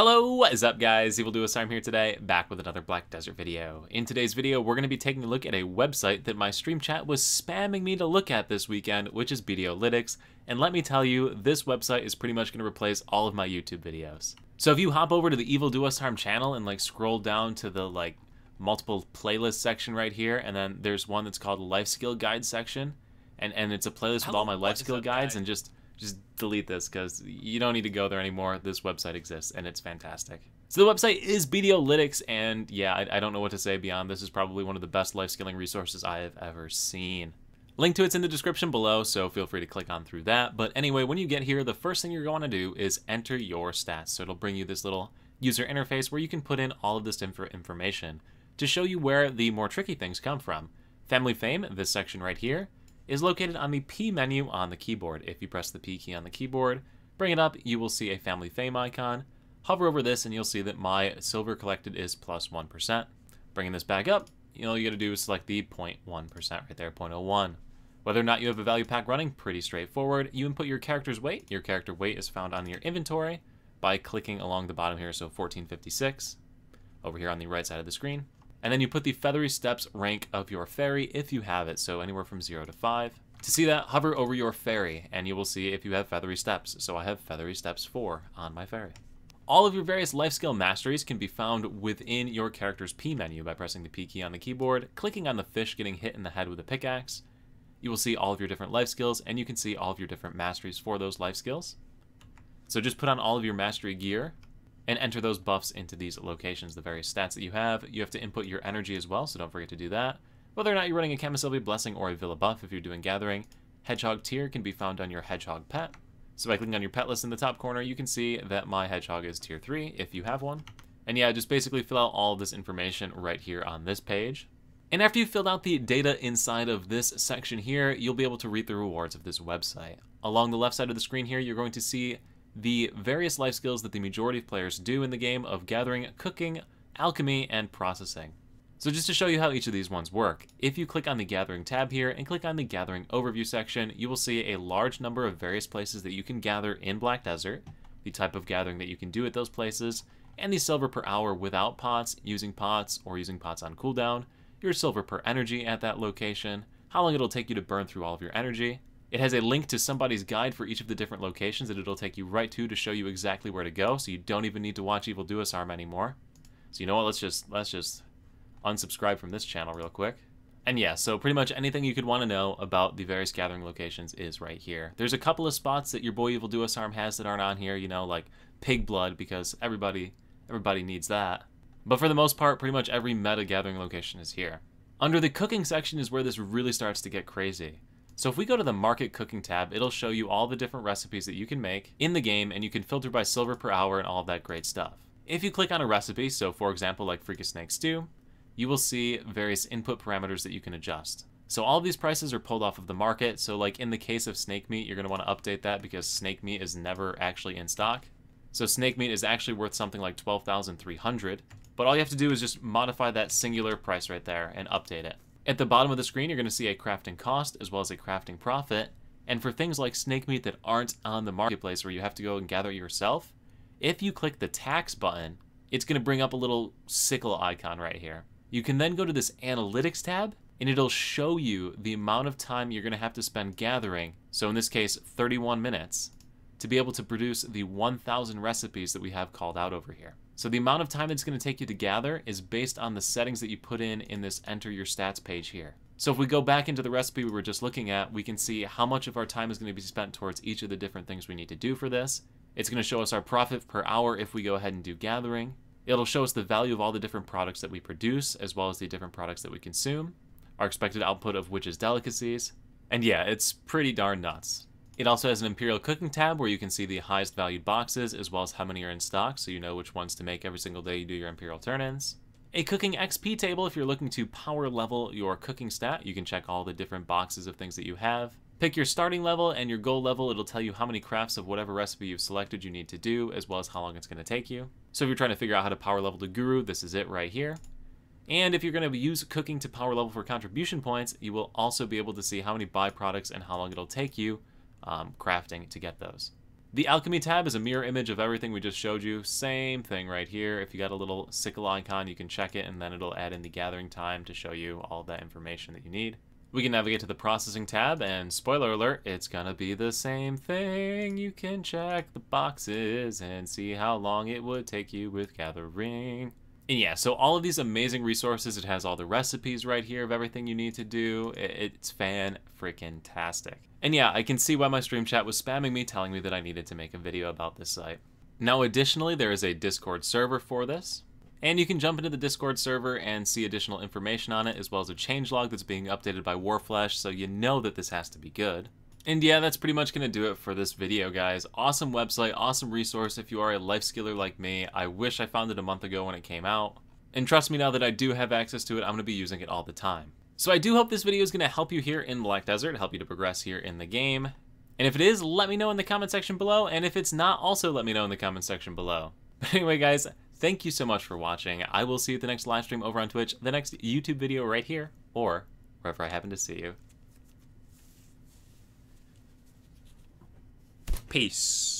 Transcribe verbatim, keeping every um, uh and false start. Hello, what is up guys? Evil Do Us Harm here today, back with another Black Desert video. In today's video, we're going to be taking a look at a website that my stream chat was spamming me to look at this weekend, which is BDOlytics. And let me tell you, this website is pretty much going to replace all of my YouTube videos. So if you hop over to the Evil Do Us Harm channel and like scroll down to the like multiple playlist section right here, and then there's one that's called Life Skill Guide section, and and it's a playlist with all my life skill guides, and just Just delete this because you don't need to go there anymore. This website exists and it's fantastic. So the website is BDOlytics, and yeah, I, I don't know what to say beyond. This is probably one of the best life skilling resources I have ever seen. Link to it's in the description below, so feel free to click on through that. But anyway, when you get here, the first thing you're going to do is enter your stats. So it'll bring you this little user interface where you can put in all of this inf- information to show you where the more tricky things come from. Family Fame, this section right here, is located on the P menu on the keyboard. If you press the P key on the keyboard, bring it up, you will see a Family Fame icon. Hover over this and you'll see that my silver collected is plus one percent. Bringing this back up, you know, all you gotta do is select the zero point one percent right there, zero point zero one. Whether or not you have a value pack running, pretty straightforward. You input your character's weight. Your character weight is found on your inventory by clicking along the bottom here, so fourteen fifty-six, over here on the right side of the screen. And then you put the Feathery Steps rank of your fairy if you have it, so anywhere from zero to five. To see that, hover over your fairy, and you will see if you have Feathery Steps. So I have Feathery Steps four on my fairy. All of your various life skill masteries can be found within your character's P menu by pressing the P key on the keyboard, clicking on the fish getting hit in the head with a pickaxe. You will see all of your different life skills, and you can see all of your different masteries for those life skills. So just put on all of your mastery gear and enter those buffs into these locations, the various stats that you have. You have to input your energy as well, so don't forget to do that. Whether or not you're running a Camisylvia Blessing or a Villa buff if you're doing Gathering, Hedgehog tier can be found on your Hedgehog pet. So by clicking on your pet list in the top corner, you can see that my Hedgehog is tier three, if you have one. And yeah, just basically fill out all this information right here on this page. And after you've filled out the data inside of this section here, you'll be able to reap the rewards of this website. Along the left side of the screen here, you're going to see the various life skills that the majority of players do in the game of Gathering, Cooking, Alchemy, and Processing. So just to show you how each of these ones work, if you click on the Gathering tab here and click on the Gathering Overview section, you will see a large number of various places that you can gather in Black Desert, the type of gathering that you can do at those places, and the silver per hour without pots, using pots, or using pots on cooldown, your silver per energy at that location, how long it'll take you to burn through all of your energy. It has a link to somebody's guide for each of the different locations that it'll take you right to to show you exactly where to go, so you don't even need to watch Evil Do Us Harm anymore. So you know what, let's just let's just unsubscribe from this channel real quick. And yeah, so pretty much anything you could want to know about the various gathering locations is right here. There's a couple of spots that your boy Evil Do Us Harm has that aren't on here, you know, like pig blood, because everybody everybody needs that. But for the most part, pretty much every meta gathering location is here. Under the cooking section is where this really starts to get crazy. So if we go to the Market Cooking tab, it'll show you all the different recipes that you can make in the game, and you can filter by silver per hour and all that great stuff. If you click on a recipe, so for example like Freak-O-Snake Stew, you will see various input parameters that you can adjust. So all of these prices are pulled off of the market, so like in the case of snake meat, you're going to want to update that because snake meat is never actually in stock. So snake meat is actually worth something like twelve thousand three hundred, but all you have to do is just modify that singular price right there and update it. At the bottom of the screen, you're going to see a crafting cost as well as a crafting profit. And for things like snake meat that aren't on the marketplace where you have to go and gather it yourself, if you click the tax button, it's going to bring up a little sickle icon right here. You can then go to this analytics tab and it'll show you the amount of time you're going to have to spend gathering. So in this case, thirty-one minutes to be able to produce the one thousand recipes that we have called out over here. So the amount of time it's going to take you to gather is based on the settings that you put in in this enter your stats page here. So if we go back into the recipe we were just looking at, we can see how much of our time is going to be spent towards each of the different things we need to do for this. It's going to show us our profit per hour if we go ahead and do gathering. It'll show us the value of all the different products that we produce, as well as the different products that we consume, our expected output of witches' delicacies. And yeah, it's pretty darn nuts. It also has an Imperial Cooking tab where you can see the highest valued boxes as well as how many are in stock, so you know which ones to make every single day you do your Imperial turn-ins. A Cooking X P table if you're looking to power level your cooking stat. You can check all the different boxes of things that you have. Pick your starting level and your goal level. It'll tell you how many crafts of whatever recipe you've selected you need to do, as well as how long it's going to take you. So if you're trying to figure out how to power level to Guru, this is it right here. And if you're going to use cooking to power level for contribution points, you will also be able to see how many byproducts and how long it'll take you Um, crafting to get those. The alchemy tab is a mirror image of everything we just showed you. Same thing right here. If you got a little sickle icon, you can check it, and then it'll add in the gathering time to show you all that information that you need. We can navigate to the processing tab, and spoiler alert, it's gonna be the same thing. You can check the boxes and see how long it would take you with gathering. And yeah, so all of these amazing resources, it has all the recipes right here of everything you need to do. It's fan-freaking-tastic. And yeah, I can see why my stream chat was spamming me, telling me that I needed to make a video about this site. Now, additionally, there is a Discord server for this. And you can jump into the Discord server and see additional information on it, as well as a changelog that's being updated by Warflash, so you know that this has to be good. And yeah, that's pretty much going to do it for this video, guys. Awesome website, awesome resource if you are a life skiller like me. I wish I found it a month ago when it came out. And trust me, now that I do have access to it, I'm going to be using it all the time. So I do hope this video is going to help you here in Black Desert, help you to progress here in the game. And if it is, let me know in the comment section below. And if it's not, also let me know in the comment section below. But anyway, guys, thank you so much for watching. I will see you at the next live stream over on Twitch, the next YouTube video right here, or wherever I happen to see you. Peace.